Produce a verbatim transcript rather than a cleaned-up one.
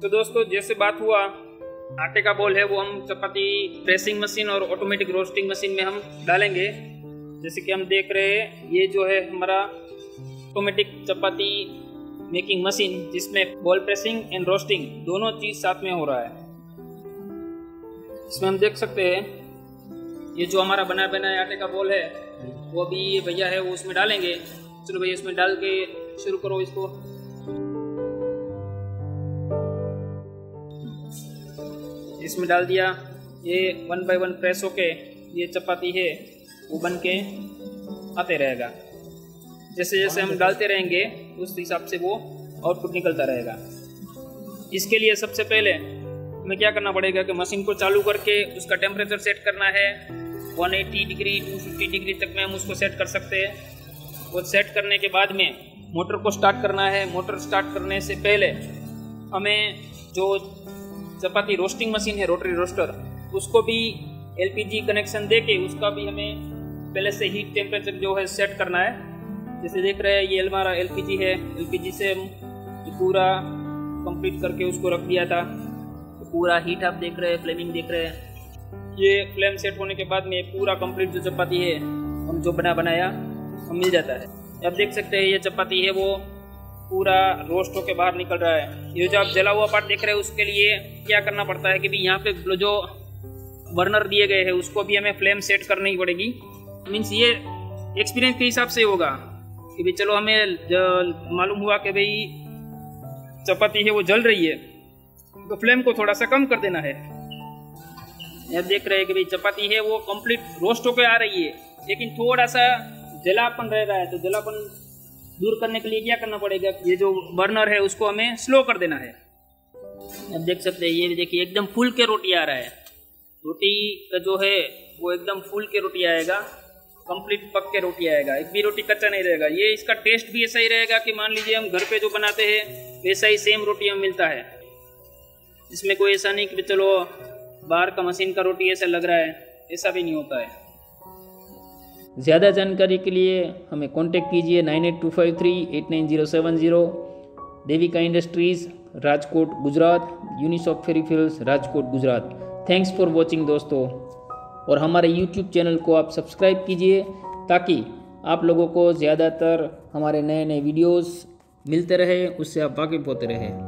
तो दोस्तों जैसे बात हुआ आटे का बॉल है वो हम चपाती प्रेसिंग मशीन और ऑटोमेटिक रोस्टिंग मशीन में हम डालेंगे। जैसे कि हम देख रहे हैं ये जो है हमारा ऑटोमेटिक चपाती मेकिंग मशीन जिसमें बॉल प्रेसिंग एंड रोस्टिंग दोनों चीज साथ में हो रहा है। इसमें हम देख सकते हैं ये जो हमारा बना बनाया आटे का बॉल है वो अभी ये भैया है वो उसमें डालेंगे। चलो भैया उसमें डाल के शुरू करो इसको। इसमें डाल दिया, ये वन बाय वन प्रेस होके ये चपाती है वो बन के आते रहेगा। जैसे जैसे हम डालते रहेंगे उस हिसाब से वो आउटपुट निकलता रहेगा। इसके लिए सबसे पहले हमें क्या करना पड़ेगा कि मशीन को चालू करके उसका टेम्परेचर सेट करना है। एक सौ अस्सी डिग्री दो सौ पचास डिग्री तक में हम उसको सेट कर सकते हैं। वो सेट करने के बाद में मोटर को स्टार्ट करना है। मोटर स्टार्ट करने से पहले हमें जो चपाती रोस्टिंग मशीन है रोटरी रोस्टर उसको भी एलपीजी कनेक्शन देके उसका भी हमें पहले से हीट टेम्परेचर जो है सेट करना है। जैसे देख रहे हैं ये हमारा एलपीजी है, एलपीजी से पूरा कंप्लीट करके उसको रख दिया था। तो पूरा हीट आप देख रहे हैं, फ्लेमिंग देख रहे हैं। ये फ्लेम सेट होने के बाद में पूरा कंप्लीट जो चपाती है हम जो बना बनाया हम मिल जाता है। आप देख सकते हैं ये चपाती है वो पूरा रोस्ट होकर बाहर निकल रहा है। ये जो आप जला हुआ पार्ट देख रहे हैं उसके लिए क्या करना पड़ता है कि भी यहाँ पे जो बर्नर दिए गए हैं उसको भी हमें फ्लेम सेट करनी पड़ेगी। मीन्स ये एक्सपीरियंस के हिसाब से होगा कि भाई चलो हमें मालूम हुआ कि भाई चपाती है वो जल रही है तो फ्लेम को थोड़ा सा कम कर देना है। आप देख रहे हैं कि भाई चपाती है वो कंप्लीट रोस्ट होकर आ रही है लेकिन थोड़ा सा जलापन रह रहा है। तो जलापन दूर करने के लिए क्या करना पड़ेगा, ये जो बर्नर है उसको हमें स्लो कर देना है। आप देख सकते हैं ये देखिए एकदम फूल के रोटी आ रहा है। रोटी का जो है वो एकदम फूल के रोटी आएगा, कंप्लीट पक के रोटी आएगा, एक भी रोटी कच्चा नहीं रहेगा। ये इसका टेस्ट भी ऐसा ही रहेगा कि मान लीजिए हम घर पे जो बनाते हैं वैसा ही सेम रोटी हमें मिलता है। इसमें कोई ऐसा नहीं कि चलो बाहर का मशीन का रोटी ऐसा लग रहा है, ऐसा भी नहीं होता है। ज़्यादा जानकारी के लिए हमें कांटेक्ट कीजिए nine eight two five three eight nine zero seven zero, Devika industries Rajkot Gujarat, Unisoft Ferry Fields Rajkot Gujarat. Thanks for watching दोस्तों, और हमारे यूट्यूब चैनल को आप सब्सक्राइब कीजिए ताकि आप लोगों को ज़्यादातर हमारे नए नए वीडियोस मिलते रहे, उससे आप वाकिफ होते रहे।